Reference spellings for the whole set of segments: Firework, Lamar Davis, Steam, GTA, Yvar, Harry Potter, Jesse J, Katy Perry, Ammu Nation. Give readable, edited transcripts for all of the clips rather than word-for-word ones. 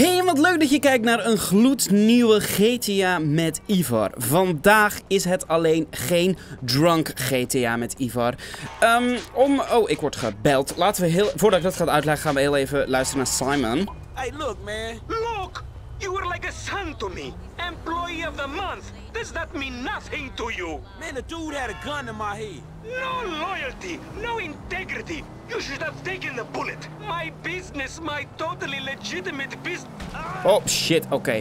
Hey, wat leuk dat je kijkt naar een gloednieuwe GTA met Yvar. Vandaag is het alleen geen drunk GTA met Yvar. Oh, ik word gebeld. Voordat ik dat ga uitleggen, gaan we heel even luisteren naar Simon. Hey, look man. Look! You were like a son to me. Employee of the month. Does that mean nothing to you? Man, the dude had a gun in my head. No loyalty, no integrity. You should have taken the bullet. My business, my totally legitimate business. Oh shit, oké.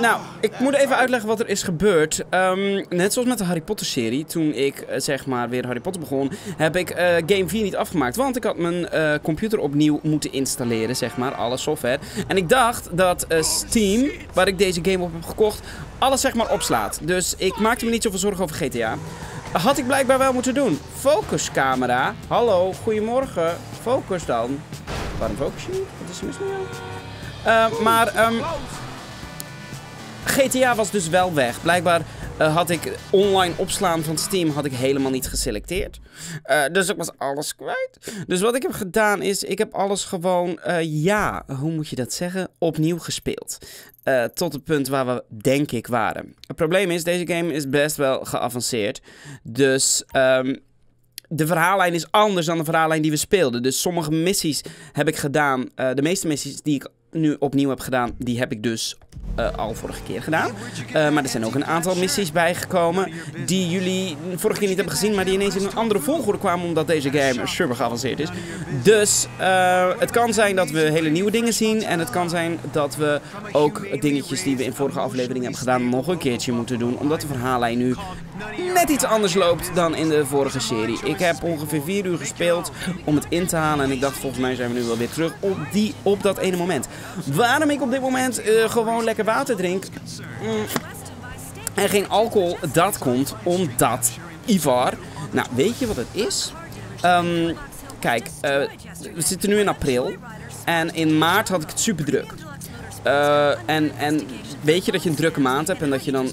Nou, ik moet even uitleggen wat er is gebeurd. Net zoals met de Harry Potter serie, toen ik zeg maar weer Harry Potter begon, heb ik game 4 niet afgemaakt. Want ik had mijn computer opnieuw moeten installeren, zeg maar, alle software. En ik dacht dat Steam, waar ik deze game op heb gekocht, alles zeg maar opslaat. Dus ik maakte me niet zoveel zorgen over GTA. Had ik blijkbaar wel moeten doen. Focus camera. Hallo, goedemorgen. Focus dan. Waarom focus je? Wat is er mis mee? GTA was dus wel weg. Blijkbaar had ik online opslaan van Steam had ik helemaal niet geselecteerd. Dus ik was alles kwijt. Dus wat ik heb gedaan is, ik heb alles gewoon, hoe moet je dat zeggen? Opnieuw gespeeld. Tot het punt waar we, denk ik, waren. Het probleem is, deze game is best wel geavanceerd. Dus de verhaallijn is anders dan de verhaallijn die we speelden. Dus sommige missies heb ik gedaan. De meeste missies die ik nu opnieuw heb gedaan, die heb ik dus al vorige keer gedaan. Maar er zijn ook een aantal missies bijgekomen die jullie vorige keer niet hebben gezien, maar die ineens in een andere volgorde kwamen omdat deze game super geavanceerd is. Dus het kan zijn dat we hele nieuwe dingen zien en het kan zijn dat we ook dingetjes die we in vorige aflevering hebben gedaan nog een keertje moeten doen, omdat de verhaallijn nu net iets anders loopt dan in de vorige serie. Ik heb ongeveer 4 uur gespeeld om het in te halen en ik dacht, volgens mij zijn we nu wel weer terug op dat ene moment. Waarom ik op dit moment gewoon lekker water drink en geen alcohol, dat komt omdat Yvar... Nou, weet je wat het is? Kijk, we zitten nu in april en in maart had ik het super druk. En weet je dat je een drukke maand hebt en dat je dan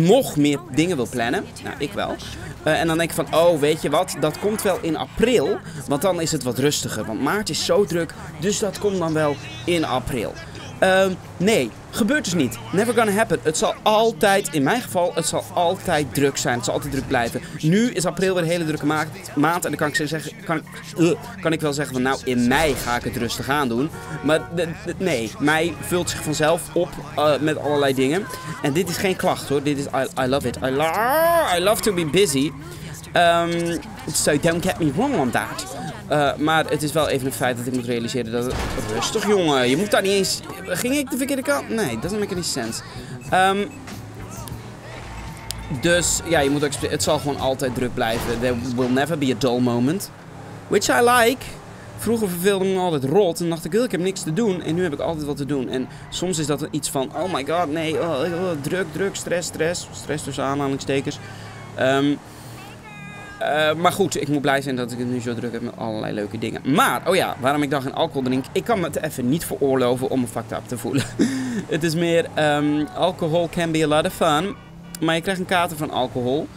nog meer dingen wil plannen? Nou, ik wel. En dan denk ik van, oh, weet je wat, dat komt wel in april, want dan is het wat rustiger. Want maart is zo druk, dus dat komt dan wel in april. Nee, gebeurt dus niet. Never gonna happen. Het zal altijd, in mijn geval, het zal altijd druk zijn. Het zal altijd druk blijven. Nu is april weer een hele drukke maand. En dan kan ik, wel zeggen van, nou, in mei ga ik het rustig aan doen. Maar nee, mei vult zich vanzelf op met allerlei dingen. En dit is geen klacht hoor. Dit is, I love it. I love to be busy. So don't get me wrong on that. Maar het is wel even een feit dat ik moet realiseren dat het... Rustig jongen, je moet daar niet eens... Ging ik de verkeerde kant? Nee, dat maakt niet sens. Dus ja, je moet ook... Het zal gewoon altijd druk blijven. There will never be a dull moment. Which I like. Vroeger verveelde me altijd rot en dacht ik, ik heb niks te doen. En nu heb ik altijd wat te doen. En soms is dat iets van, oh my god, nee, druk, stress. Stress tussen aanhalingstekens. Maar goed, ik moet blij zijn dat ik het nu zo druk heb met allerlei leuke dingen. Maar, oh ja, waarom ik dan geen alcohol drink? Ik kan me het even niet veroorloven om me fucked up te voelen. Het is meer, alcohol can be a lot of fun. Maar je krijgt een kater van alcohol.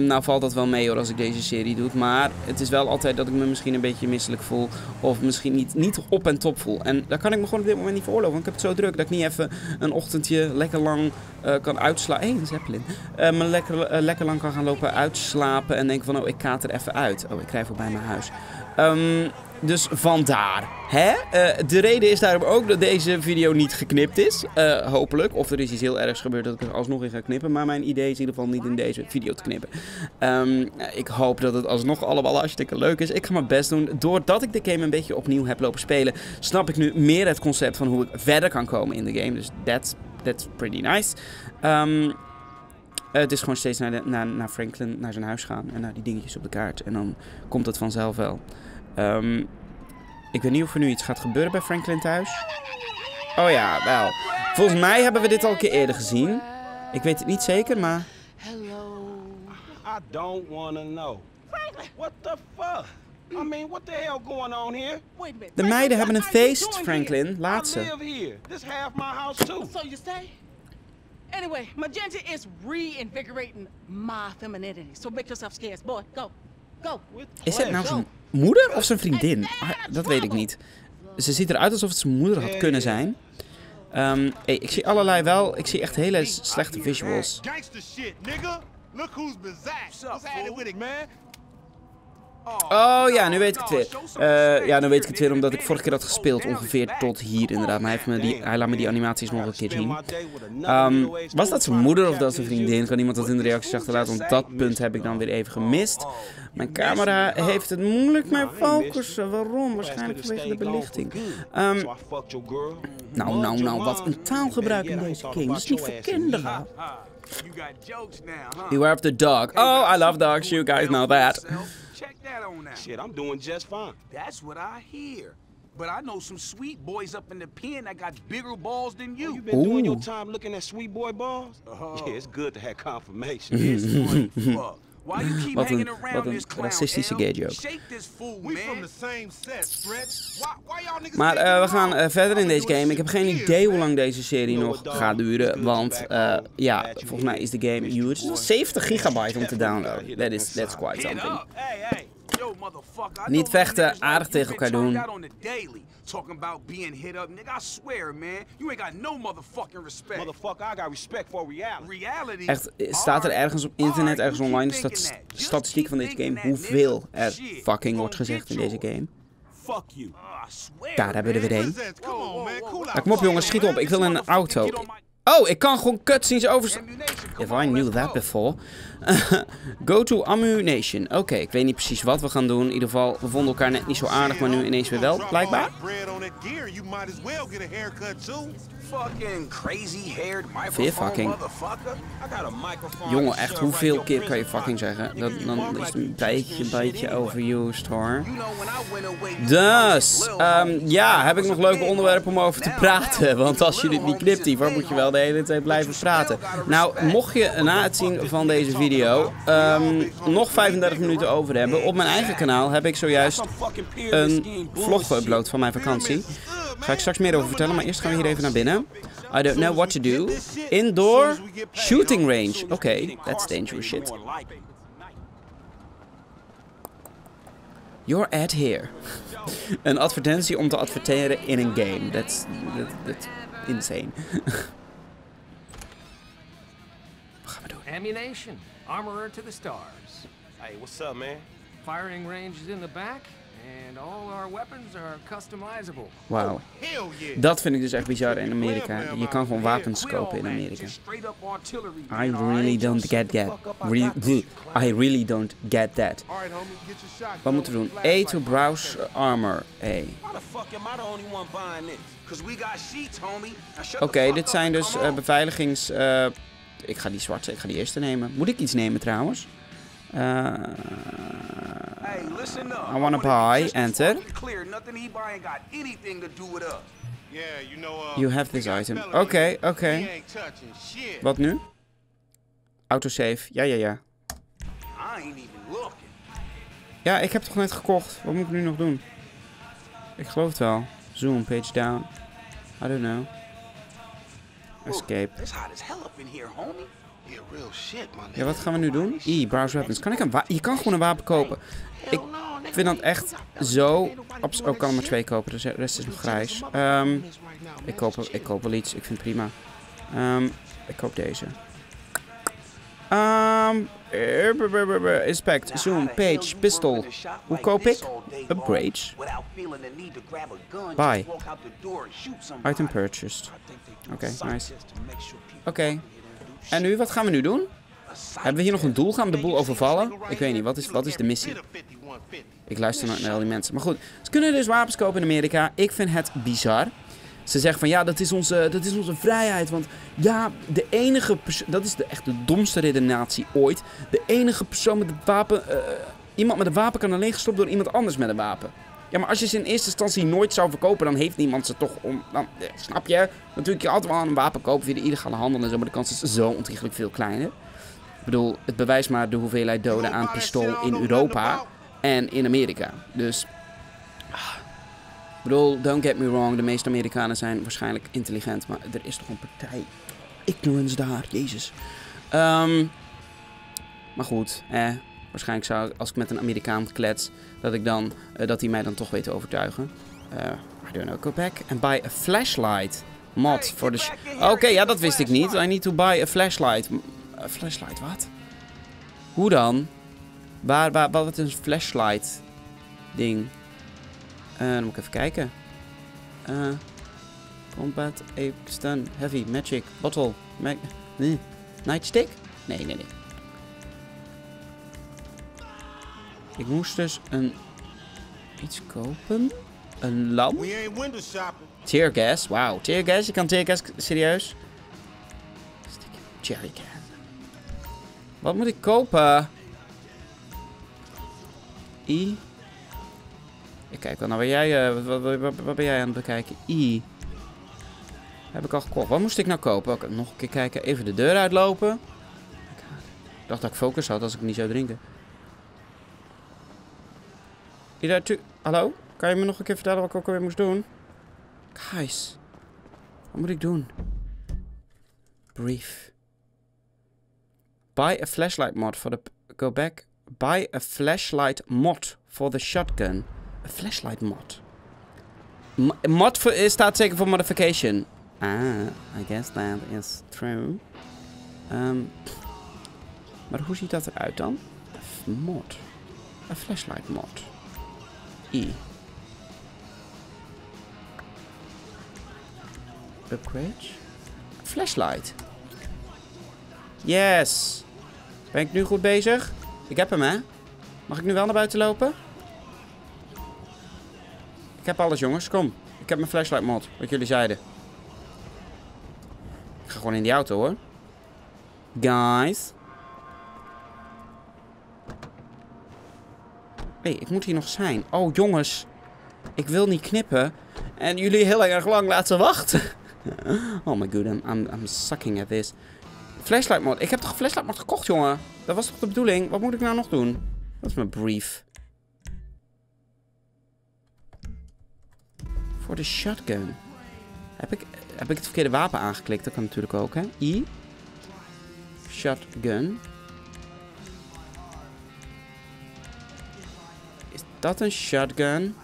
Nou valt dat wel mee hoor, als ik deze serie doe. Maar het is wel altijd dat ik me misschien een beetje misselijk voel. Of misschien niet op en top voel. En daar kan ik me gewoon op dit moment niet veroorloven. Want ik heb het zo druk dat ik niet even een ochtendje lekker lang kan uitslaan. Hé, een zeppelin. Me lekker lang kan gaan lopen uitslapen. En denken van, oh, ik kater even uit. Oh, ik krijg voorbij mijn huis. Dus vandaar. Hè? De reden is daarom ook dat deze video niet geknipt is. Hopelijk. Of er is iets heel ergs gebeurd dat ik er alsnog in ga knippen. Maar mijn idee is in ieder geval niet in deze video te knippen. Ik hoop dat het alsnog allemaal hartstikke leuk is. Ik ga mijn best doen. Doordat ik de game een beetje opnieuw heb lopen spelen, snap ik nu meer het concept van hoe ik verder kan komen in de game. Dus that's pretty nice. Het is gewoon steeds naar Franklin, naar zijn huis gaan. En naar die dingetjes op de kaart. En dan komt het vanzelf wel. Ik weet niet of er nu iets gaat gebeuren bij Franklin thuis. Oh ja, wel. Volgens mij hebben we dit al een keer eerder gezien. Ik weet het niet zeker, maar... Hello. I don't want to know. Franklin! What the fuck? I mean, what the hell going on here? Wait a minute. De meiden hebben een feest, Franklin. Laat ze. I live here. This half my house too. So you say? Anyway, Magenta is reinvigorating my femininity. So make yourself scarce, boy. Go. Go. Is het nou zo'n moeder of zijn vriendin? Dat weet ik niet. Ze ziet eruit alsof het zijn moeder had kunnen zijn. Ik zie allerlei wel. Ik zie echt hele slechte visuals. Oh ja, nu weet ik het weer. Ja, nu weet ik het weer omdat ik vorige keer had gespeeld. Ongeveer tot hier inderdaad. Maar hij laat me die animaties nog een keer zien. Was dat zijn moeder of dat zijn vriendin? Kan iemand dat in de reacties achterlaten? Want dat punt heb ik dan weer even gemist. Mijn camera heeft het moeilijk mee focussen. Waarom? Waarschijnlijk vanwege de belichting. Nou, wat een taalgebruik in deze game. Dat is niet voor kinderen. Beware of the dog. Oh, I love dogs. You guys know that. Check that on now. Shit, I'm doing just fine. That's what I hear. But I know some sweet boys up in the pen that got bigger balls than you. You been doing your time looking at sweet boy balls? Yeah, it's good to have confirmation. Why you keep hanging around this clown? Shake this fool, man. We from the same set, Stretch. Why y'all niggas? Maar we gaan verder in deze game. Ik heb geen idee hoe lang deze serie nog gaat duren, want ja, volgens mij is de game huge. 70 gigabyte om te downloaden. That's quite something. Niet vechten, aardig tegen elkaar doen. Talking about being hit up, nigga. I swear, man, you ain't got no motherfucking respect. Motherfucker, I got respect for reality. Echt, staat er ergens op internet, ergens online, is dat statistiek van deze game hoeveel er fucking wordt gezegd in deze game? Daar hebben we er weer een. Kom op, jongens, schiet op. Ik wil een auto. Oh, ik kan gewoon cutscenes over... If I knew that before. Go to Ammu Nation. Oké, ik weet niet precies wat we gaan doen. In ieder geval, we vonden elkaar net niet zo aardig, maar nu ineens weer wel, blijkbaar. Weer fucking. Jongen, echt, hoeveel keer kan je fucking zeggen? Dan is het een beetje overused, hoor. Dus, ja, heb ik nog leuke onderwerpen om over te praten? Want als je dit niet knipt, Yvar, moet je wel de hele tijd blijven praten. Nou, mocht je na het zien van deze video nog 35 minuten over hebben, op mijn eigen kanaal heb ik zojuist een vlog geüpload van mijn vakantie. Daar ga ik straks meer over vertellen, maar eerst gaan we hier even naar binnen. I don't know what to do. Indoor shooting range. Oké, that's dangerous shit. Your ad here. Een advertentie om te adverteren in een game. That's insane. Wat gaan we doen? Ammu Nation, armorer to the stars. Hey, what's up, man? Firing range is in the back. And all our weapons are customizable. Wauw. Dat vind ik dus echt bizar in Amerika. Je kan gewoon wapens kopen in Amerika. I really don't get that. I really don't get that. Wat moeten we doen? A to browse armor. A. Oké, dit zijn dus beveiligings... ik ga die zwarte, ik ga die eerste nemen. Moet ik iets nemen trouwens? I want to buy, enter. You have this item. Oké. Wat nu? Autosave. Ja. Ja, ik heb toch net gekocht. Wat moet ik nu nog doen? Ik geloof het wel. Zoom, page down. I don't know. Escape. Ja, wat gaan we nu doen? Browse weapons. Kan ik je kan gewoon een wapen kopen. Ik vind dat echt zo... Ik kan er maar 2 kopen, dus de rest is nog grijs. Ik koop wel iets, ik vind het prima. Ik koop deze. Inspect, zoom, page, pistol. Hoe koop ik? Upgrades. Buy. Item purchased. Oké, nice. Oké. En nu, wat gaan we nu doen? Hebben we hier nog een doel? Gaan we de boel overvallen? Ik weet niet, wat is de missie? Ik luister naar al die mensen. Maar goed, ze kunnen dus wapens kopen in Amerika. Ik vind het bizar. Ze zeggen van ja, dat is onze vrijheid. Want ja, de enige persoon... Dat is echt de domste redenatie ooit. De enige persoon met een wapen... iemand met een wapen kan alleen gestopt door iemand anders met een wapen. Ja, maar als je ze in eerste instantie nooit zou verkopen, dan heeft niemand ze toch om... snap je? Natuurlijk, je altijd wel aan een wapen kopen via de illegale handel en zo, maar de kans is zo ontiegelijk veel kleiner. Ik bedoel, het bewijst maar de hoeveelheid doden aan pistool in Europa en in Amerika. Dus... Ik bedoel, don't get me wrong, de meeste Amerikanen zijn waarschijnlijk intelligent, maar er is toch een partij ignorance daar, jezus. Maar goed, waarschijnlijk zou ik, als ik met een Amerikaan klets, dat hij mij dan toch weet te overtuigen. I don't know, go back and buy a flashlight mod for the... Oké, ja, dat wist ik niet. I need to buy a flashlight. A flashlight, wat? Hoe dan? Waar wat is een flashlight ding? Dan moet ik even kijken. Combat, ape, stun, heavy, magic, bottle, nee. Nightstick? Nee. Ik moest dus een... iets kopen? Een lamp? Teargas? Wauw, teargas? Je kan teargas, serieus? Jerrycan. Wat moet ik kopen? I. Ik kijk wel naar waar jij... Wat ben jij aan het bekijken? I. Heb ik al gekocht. Wat moest ik nou kopen? Oké, nog een keer kijken. Even de deur uitlopen. Ik dacht dat ik focus had als ik niet zou drinken. Hallo? Kan je me nog een keer vertellen wat ik ook alweer moest doen? Guys. Wat moet ik doen? Brief. Buy a flashlight mod for the... Go back. Buy a flashlight mod for the shotgun. A flashlight mod. Mod staat zeker voor modification. I guess that is true. Maar hoe ziet dat eruit dan? Mod. A flashlight mod. I. Upgrade. Flashlight. Yes. Ben ik nu goed bezig? Ik heb hem, hè? Mag ik nu wel naar buiten lopen? Ik heb alles, jongens. Kom. Ik heb mijn flashlight mod. Wat jullie zeiden. Ik ga gewoon in die auto, hoor. Guys. Hé, ik moet hier nog zijn. Oh, jongens. Ik wil niet knippen. En jullie heel erg lang laten wachten. Oh my god, I'm sucking at this. Flashlight mod. Ik heb toch flashlight mod gekocht, jongen? Dat was toch de bedoeling? Wat moet ik nou nog doen? Dat is mijn brief. Voor de shotgun. Heb ik het verkeerde wapen aangeklikt? Dat kan natuurlijk ook, hè? I. Shotgun. Is dat een shotgun?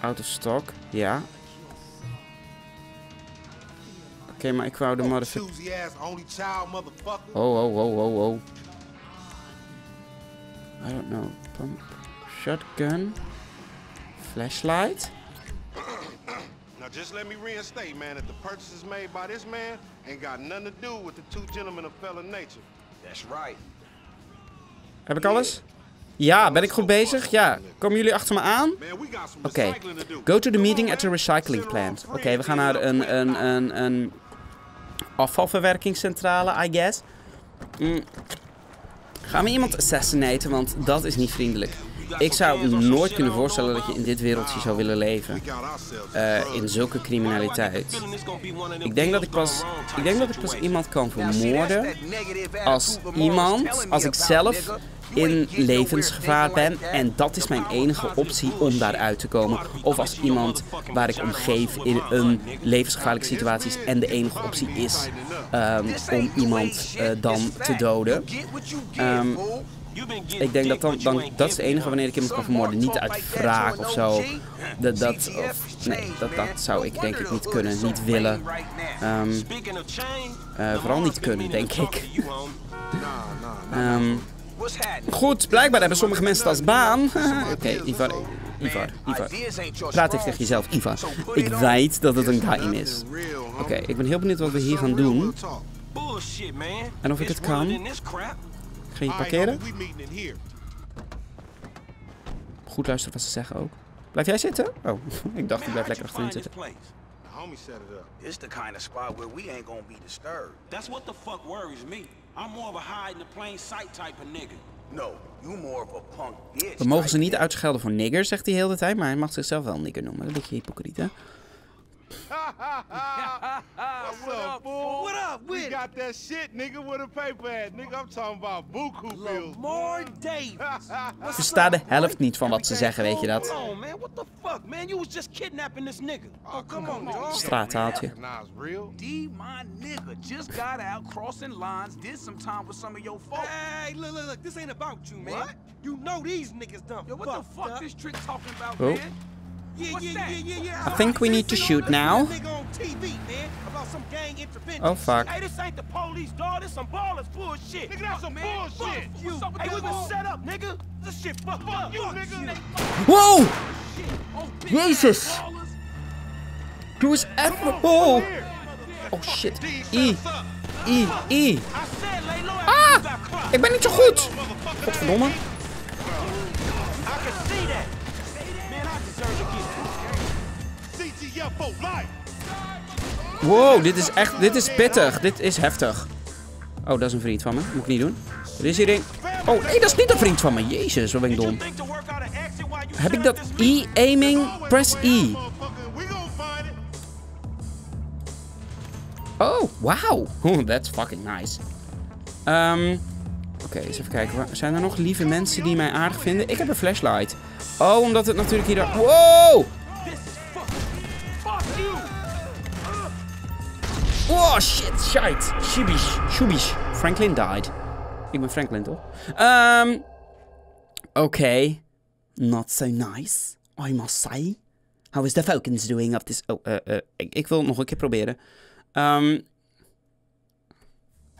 Out of stock. Ja. Oké, maar ik wou de mother... Oh. I don't know. Pump. Shotgun. Flashlight. Now just let me reinstate, man, that the purchases made by this man ain't got nothing to do with the two gentlemen of felon nature. That's right. Heb ik alles? Ja, ben ik goed bezig? Ja. Komen jullie achter me aan? Oké. Go to the meeting at the recycling plant. Oké, we gaan naar een afvalverwerkingscentrale, I guess. Gaan we iemand assassinaten, want dat is niet vriendelijk. Ik zou nooit kunnen voorstellen dat je in dit wereldje zou willen leven. In zulke criminaliteit. Ik denk dat ik pas iemand kan vermoorden als ik zelf in levensgevaar ben. En dat is mijn enige optie om daaruit te komen. Of als iemand waar ik om geef in een levensgevaarlijke situatie is. En de enige optie is om iemand dan te doden. Ik denk dat dat is het enige wanneer ik iemand kan vermoorden. Niet uit wraak of zo. Dat zou ik denk ik niet kunnen. Niet willen. Vooral niet kunnen, denk ik. Goed, blijkbaar hebben sommige mensen dat als baan. Oké, Yvar. Praat even tegen jezelf, Yvar. Ik weet dat het een geheim is. Oké, ik ben heel benieuwd wat we hier gaan doen. En of ik het kan. Ga je parkeren? Goed luisteren wat ze zeggen ook. Blijf jij zitten? Oh, ik dacht ik blijf lekker achterin zitten. We mogen ze niet uitschelden voor nigger, zegt hij heel de tijd, maar hij mag zichzelf wel nigger noemen. Dat is een beetje hypocriet, hè? What's up, boy? What up, with we got that shit, nigga, with a paper at. Nigga, I'm talking about buku bills. Lamar Davis. Ik versta de helft niet van wat ze zeggen, weet je dat? Man, what the fuck, man? You was just kidnapping this nigga. Oh, come on, dog. Straathaaltje. D, my nigga, just got out crossing lines, did some time with some of your folks. Hey, look, this ain't about you, man. What? You know these niggas dumb. Yo, what the fuck this trick talking about, man? I think we need to shoot now. Oh fuck. Hey, this ain't the police, dog. This some ballers bullshit. Nigga, that's some bullshit. Hey, we was set up, nigga. This shit fucked up. You nigga. Whoa! Jesus! Who is at the ball? Oh shit. Ah! Ik ben niet zo goed. Godverdomme. Wow, dit is echt, dit is pittig. Dit is heftig. Oh, dat is een vriend van me. Moet ik niet doen. Er is hier een... Oh, nee, dat is niet een vriend van me. Jezus, wat ben ik dom. Heb ik dat E-aiming? Press E. Oh, wauw. Oh, that's fucking nice. Oké, eens even kijken. Zijn er nog lieve mensen die mij aardig vinden? Ik heb een flashlight. Oh, omdat het natuurlijk hier... Wow! Oh, shit, shite. Shubish. Franklin died. Ik ben Franklin, toch? Oké. Not so nice, I must say. How is the Falcons doing up this... Oh, ik wil het nog een keer proberen.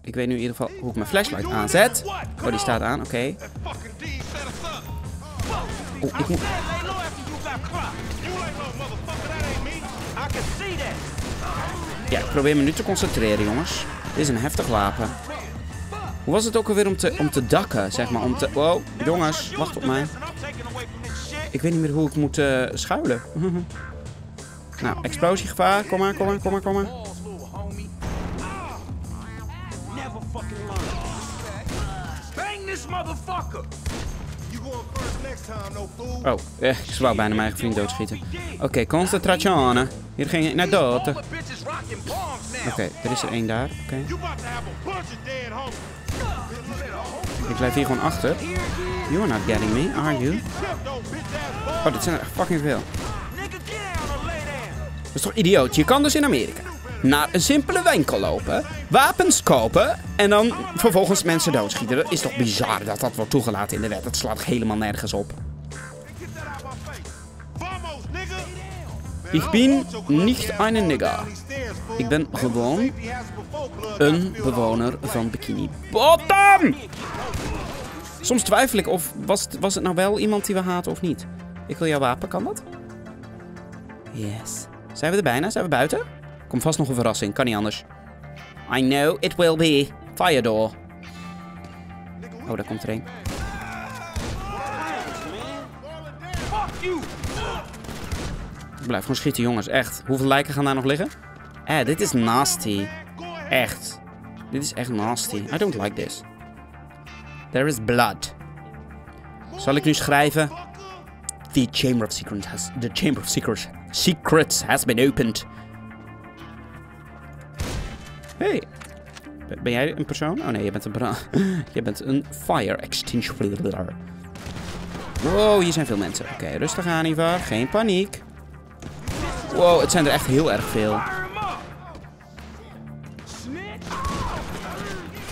Ik weet nu in ieder geval hoe ik mijn flashlight aanzet. Oh, die staat aan, oké. Oh, ik moet... Ja, ik probeer me nu te concentreren, jongens. Dit is een heftig wapen. Hoe was het ook alweer om te dakken, zeg maar? Wow, jongens, wacht op mij. Ik weet niet meer hoe ik moet schuilen. Nou, explosiegevaar. Kom maar. Oh, ik zou bijna mijn eigen vriend doodschieten. Oké, concentrationen. Hier ging ik naar dood. Oké, er is er één daar. Ik blijf hier gewoon achter. You are not getting me, are you? Oh, dit zijn er echt fucking veel. Dat is toch idioot? Je kan dus in Amerika naar een simpele winkel lopen, wapens kopen en dan vervolgens mensen doodschieten. Dat is toch bizar dat dat wordt toegelaten in de wet. Dat slaat helemaal nergens op. Ik ben niet een nigger. Ik ben gewoon een bewoner van Bikini Bottom. Soms twijfel ik of was het nou wel iemand die we haten of niet. Ik wil jouw wapen, kan dat? Yes. Zijn we er bijna? Zijn we buiten? Komt vast nog een verrassing, kan niet anders. I know it will be. Fire door. Oh, daar komt er een. Blijf gewoon schieten, jongens. Echt. Hoeveel lijken gaan daar nog liggen? Dit is nasty. Echt. Dit is echt nasty. I don't like this. There is blood. Zal ik nu schrijven? The Chamber of Secrets has been opened. Hey, ben jij een persoon? Oh nee, je bent een je bent een fire extinguisher. Wow, hier zijn veel mensen. Oké, rustig aan, Yvar. Geen paniek. Wow, het zijn er echt heel erg veel.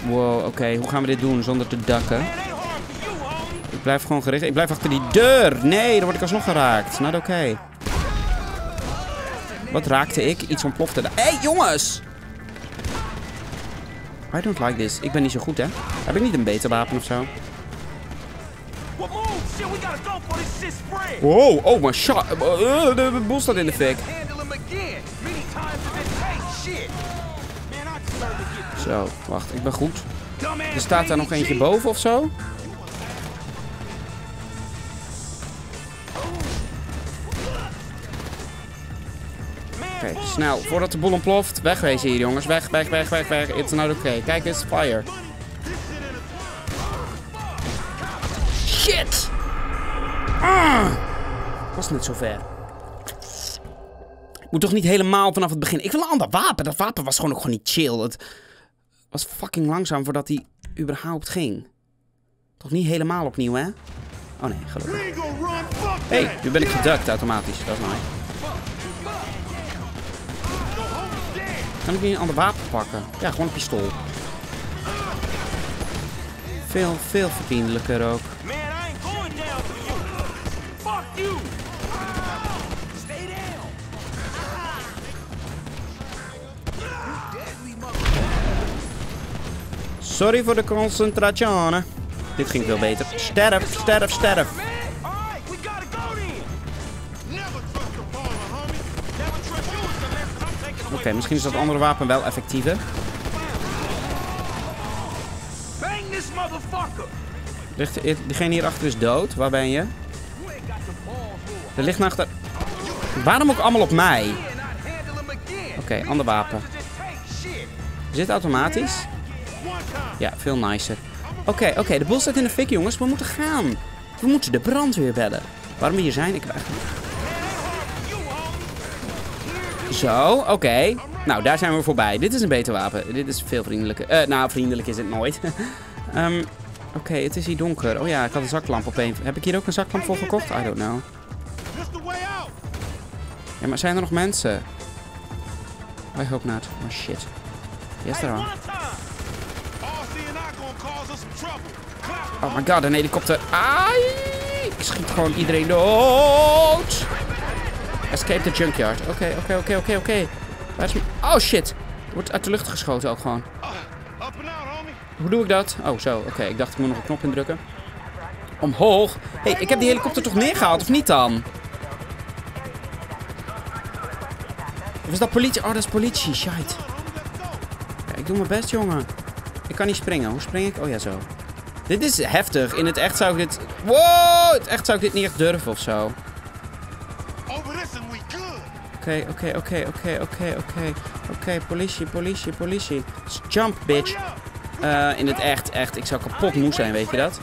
Wow, oké, hoe gaan we dit doen zonder te dakken? Ik blijf gewoon gericht. Ik blijf achter die deur. Nee, dan word ik alsnog geraakt. Not oké. Wat raakte ik? Iets ontplofte daar. Hé, jongens! I don't like this. Ik ben niet zo goed, hè? Heb ik niet een beter wapen of zo? Wow, oh, mijn shot. De boel staat in de fik. Zo, wacht. Ik ben goed. Er staat daar nog eentje boven of zo? Oké, snel. Voordat de boel ontploft. Wegwezen hier, jongens. Weg. It's not okay. Kijk eens. Fire. Shit! Was net zo ver. Moet toch niet helemaal vanaf het begin. Ik wil een ander wapen. Dat wapen was gewoon ook gewoon niet chill. Het was fucking langzaam voordat hij überhaupt ging. Toch niet helemaal opnieuw, hè? Oh nee, gelukkig. Hey, nu ben ik gedukt automatisch. Dat is nice. Kan ik niet een ander wapen pakken? Ja, gewoon een pistool. Veel verdienlijker ook. Sorry voor de concentratie. Dit ging veel beter. Sterf, sterf, sterf. Oké, misschien is dat andere wapen wel effectiever. Diegene hierachter is dood. Waar ben je? Er ligt achter. Waarom ook allemaal op mij? Oké, ander wapen. Is dit automatisch? Ja, veel nicer. Oké, de boel staat in de fik, jongens. We moeten gaan. We moeten de brandweer bellen. Waarom we hier zijn? Ik heb eigenlijk... Zo, oké. Nou, daar zijn we voorbij. Dit is een beter wapen. Dit is veel vriendelijker. Nou, vriendelijk is het nooit. Oké, het is hier donker. Oh ja, ik had een zaklamp op een. Heb ik hier ook een zaklamp voor gekocht? I don't know. Ja, maar zijn er nog mensen? I hope not. Oh shit. Yes, there are. Oh my god, een helikopter. Ai! Ik schiet gewoon iedereen dood. Escape the junkyard. Oké. Waar is mijn... Oh shit. Wordt uit de lucht geschoten ook gewoon. Hoe doe ik dat? Oh, zo. Oké, ik dacht ik moet nog een knop indrukken. Omhoog. Hé, ik heb die helikopter toch neergehaald, of niet dan? Of is dat politie? Oh, dat is politie. Shit. Ja, ik doe mijn best, jongen. Ik kan niet springen. Hoe spring ik? Oh ja, zo. Dit is heftig. In het echt zou ik dit... Wow! In het echt zou ik dit niet echt durven of zo. Oké, politie. Jump, bitch. In het echt. Ik zou kapot moe zijn, weet je dat?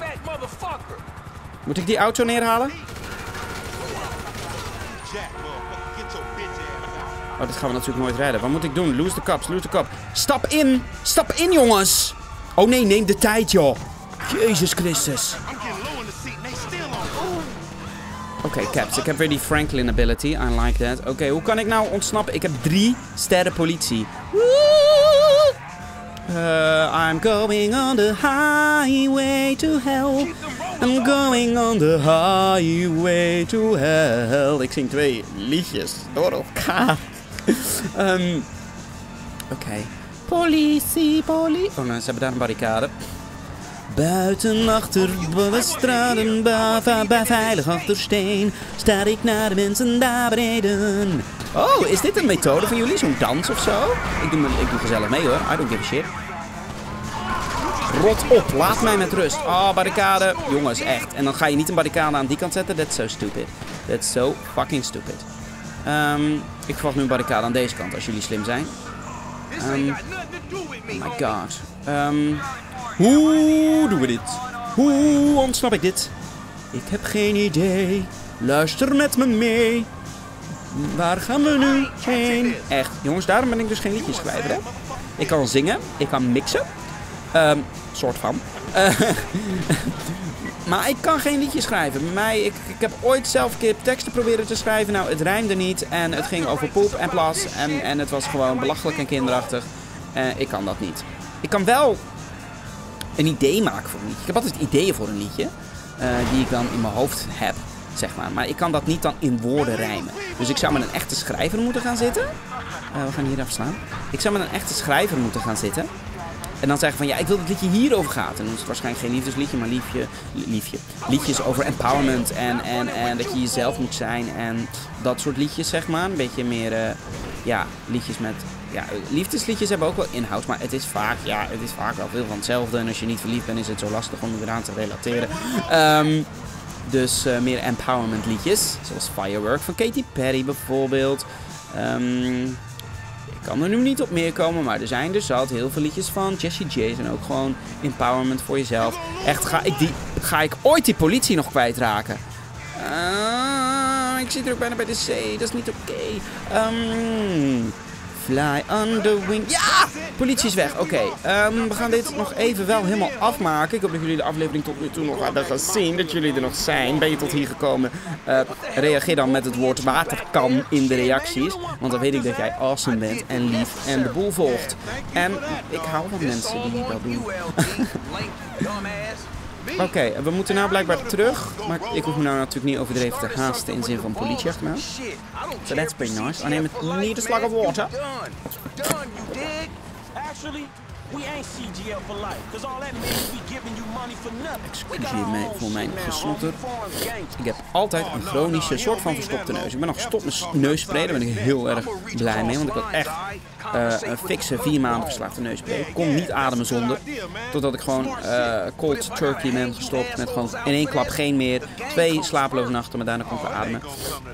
Moet ik die auto neerhalen? Oh, dit gaan we natuurlijk nooit redden. Wat moet ik doen? Lose the cops, lose the cop. Stap in! Stap in, jongens! Oh nee, neem de tijd, joh. Jezus Christus. Oké, Caps. Ik heb weer die Franklin ability. I like that. Oké, hoe kan ik nou ontsnappen? Ik heb 3 sterren politie. I'm going on the highway to hell. I'm going on the highway to hell. Ik zing 2 liedjes door elkaar. Oké. Politie. Oh nee, ze hebben daar een barricade. Buiten achter straten, bij veilig achter steen, sta ik naar de mensen daar beneden. Oh, is dit een methode van jullie? Zo'n dans of zo? Ik doe gezellig mee hoor. I don't give a shit. Rot op, laat mij met rust. Oh, barricade. Jongens, echt. En dan ga je niet een barricade aan die kant zetten. That's so stupid. That's so fucking stupid. Ik verwacht nu een barricade aan deze kant, als jullie slim zijn. Oh my god. Hoe doen we dit? Hoe ontsnap ik dit? Ik heb geen idee. Luister met me mee. Waar gaan we nu heen? Echt, jongens, daarom ben ik dus geen liedjes kwijt, hè? Ik kan zingen, ik kan mixen. Soort van. Maar ik kan geen liedjes schrijven. Ik heb ooit zelf een keer teksten proberen te schrijven. Nou, het rijmde niet. En het ging over poep en plas. En het was gewoon belachelijk en kinderachtig. Ik kan dat niet. Ik kan wel een idee maken voor een liedje. Ik heb altijd ideeën voor een liedje. Die ik dan in mijn hoofd heb, zeg maar. Maar ik kan dat niet dan in woorden rijmen. Dus ik zou met een echte schrijver moeten gaan zitten. We gaan hier afslaan. Ik zou met een echte schrijver moeten gaan zitten. En dan zeggen van, ja, ik wil dat het liedje hierover gaat. En dan is het waarschijnlijk geen liefdesliedje, maar liedjes over empowerment. En dat je jezelf moet zijn. En dat soort liedjes, zeg maar. Een beetje meer, ja, liedjes met... Ja, liefdesliedjes hebben ook wel inhoud. Maar het is vaak, ja, het is vaak wel veel van hetzelfde. En als je niet verliefd bent, is het zo lastig om je eraan te relateren. Dus meer empowerment liedjes. Zoals Firework van Katy Perry bijvoorbeeld. Ik kan er nu niet op meer komen, maar er zijn dus altijd heel veel liedjes van Jesse J. En ook gewoon empowerment voor jezelf. Echt, ga ik ooit die politie nog kwijtraken? Ik zit er ook bijna bij de zee, dat is niet oké. Fly on the wing. Ja! Politie is weg, oké. We gaan dit nog even wel helemaal afmaken. Ik hoop dat jullie de aflevering tot nu toe nog hadden gezien. Dat jullie er nog zijn. Ben je tot hier gekomen? Reageer dan met het woord waterkan in de reacties. Want dan weet ik dat jij awesome bent en lief en de boel volgt. En ik hou van mensen die dat doen. Oké, we moeten nou blijkbaar terug. Maar ik hoef me nou natuurlijk niet overdreven te haasten in zin van politie achter me. So that's pretty nice. I need a slug of water. We ain't CGL for life, cause all that means we giving you money for nothing. Excuseer mij voor mijn gesnotter. Ik heb altijd een chronische soort van verstopte neus. Ik ben nog gestopt met neusspray. Daar ben ik heel erg blij mee, want ik had echt een fikse 4 maanden geslaagde neusspray. Ik kon niet ademen zonder, totdat ik gewoon cold turkey ben gestopt met gewoon in één klap geen meer. 2 slapeloze nachten, maar daarna kon ik ademen.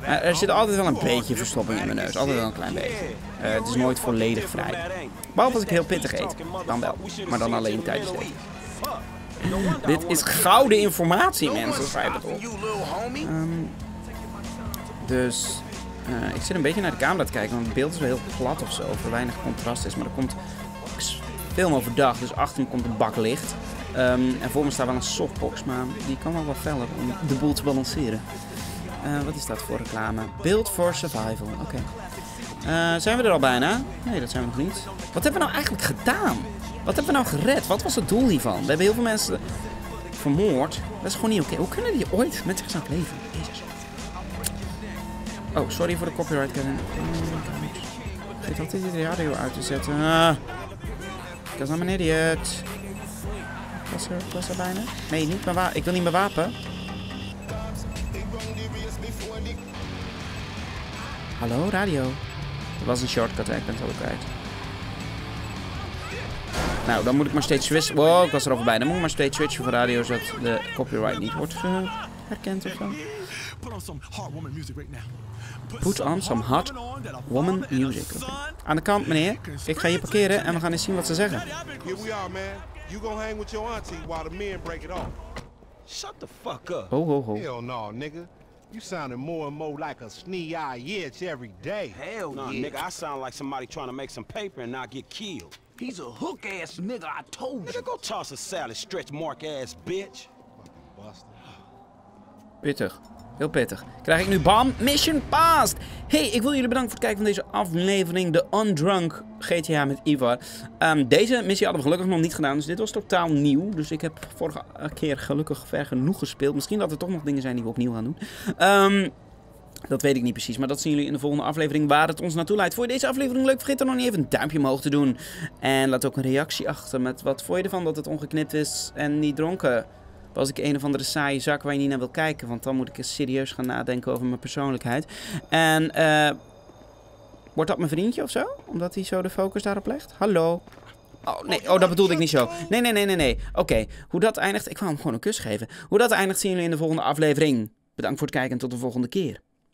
Er zit altijd wel een beetje verstopping in mijn neus, altijd wel een klein beetje. Het is nooit volledig vrij. Behalve als ik heel pittig eet. Dan wel. Maar dan alleen tijdens het eten. Dit is gouden informatie, mensen. Schrijf het op. Ik zit een beetje naar de camera te kijken. Want het beeld is wel heel glad of zo. Of er weinig contrast is. Maar er komt film overdag. Dus achter me komt een bak licht. En voor me staat wel een softbox. Maar die kan wel wat feller om de boel te balanceren. Wat is dat voor reclame? Build for survival. Oké. Zijn we er al bijna? Nee, dat zijn we nog niet. Wat hebben we nou eigenlijk gedaan? Wat hebben we nou gered? Wat was het doel hiervan? We hebben heel veel mensen vermoord. Dat is gewoon niet oké. Hoe kunnen die ooit met zichzelf leven? Jezus. Oh, sorry voor de copyright. Ik zit altijd die radio uit te zetten. Ik was nou een idiot. Was er bijna? Nee, niet mijn wapen. Ik wil niet mijn wapen. Hallo, radio. Dat was een shortcut, hè? Ik ben het al kwijt. Nou, dan moet ik maar steeds switchen. Wow, ik was er al voorbij. Dan moet ik maar steeds switchen voor radio, zodat de copyright niet wordt herkend of zo. Put on some hot woman music. Okay. Aan de kant, meneer. Ik ga hier parkeren en we gaan eens zien wat ze zeggen. Ho, ho, ho. You sounded more and more like a snee-eye itch every day. Hell no, nigga, I sound like somebody trying to make some paper and not get killed. He's a hook-ass nigga, I told you. Nigga, go toss a salad, stretch mark-ass bitch. Pittig. Heel pittig. Krijg ik nu bam? Mission passed! Hey, ik wil jullie bedanken voor het kijken van deze aflevering. De Undrunk GTA met Yvar. Deze missie hadden we gelukkig nog niet gedaan. Dus dit was totaal nieuw. Dus ik heb vorige keer gelukkig ver genoeg gespeeld. Misschien dat er toch nog dingen zijn die we opnieuw gaan doen. Dat weet ik niet precies. Maar dat zien jullie in de volgende aflevering waar het ons naartoe leidt. Vond je deze aflevering leuk? Vergeet dan nog niet even een duimpje omhoog te doen. En laat ook een reactie achter met wat vond je ervan dat het ongeknipt is en niet dronken. Was ik een of andere saaie zak waar je niet naar wil kijken. Want dan moet ik eens serieus gaan nadenken over mijn persoonlijkheid. En wordt dat mijn vriendje of zo? Omdat hij zo de focus daarop legt? Hallo? Oh, nee. Oh, dat bedoelde ik niet zo. Nee. Oké. Hoe dat eindigt... Ik wou hem gewoon een kus geven. Hoe dat eindigt zien jullie in de volgende aflevering. Bedankt voor het kijken en tot de volgende keer.